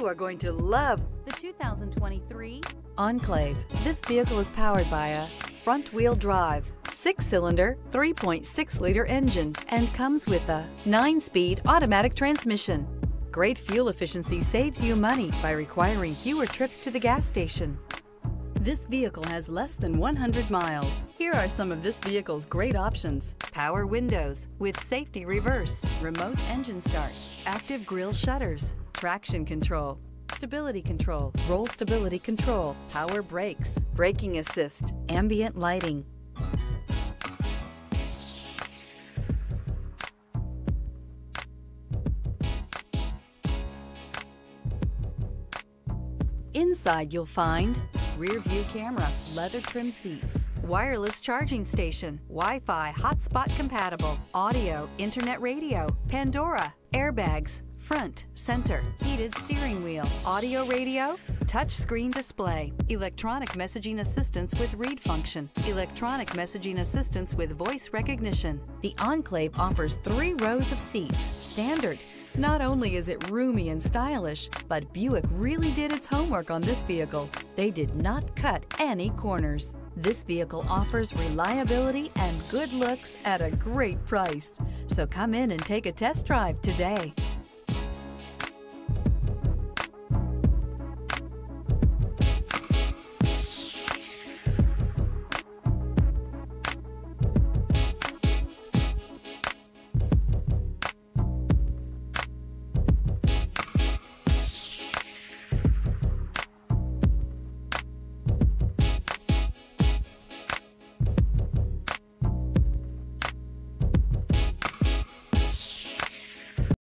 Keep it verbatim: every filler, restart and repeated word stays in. You are going to love the two thousand twenty-three Enclave. This vehicle is powered by a front-wheel drive, six-cylinder, three point six liter engine, and comes with a nine-speed automatic transmission. Great fuel efficiency saves you money by requiring fewer trips to the gas station. This vehicle has less than one hundred miles. Here are some of this vehicle's great options: power windows with safety reverse, remote engine start, active grille shutters, traction control, stability control, roll stability control, power brakes, braking assist, ambient lighting. Inside you'll find rear view camera, leather trim seats, wireless charging station, Wi-Fi hotspot compatible, audio, internet radio, Pandora, airbags, front, center, heated steering wheel, audio radio, touch screen display, electronic messaging assistance with read function, electronic messaging assistance with voice recognition. The Enclave offers three rows of seats, standard. Not only is it roomy and stylish, but Buick really did its homework on this vehicle. They did not cut any corners. This vehicle offers reliability and good looks at a great price. So come in and take a test drive today.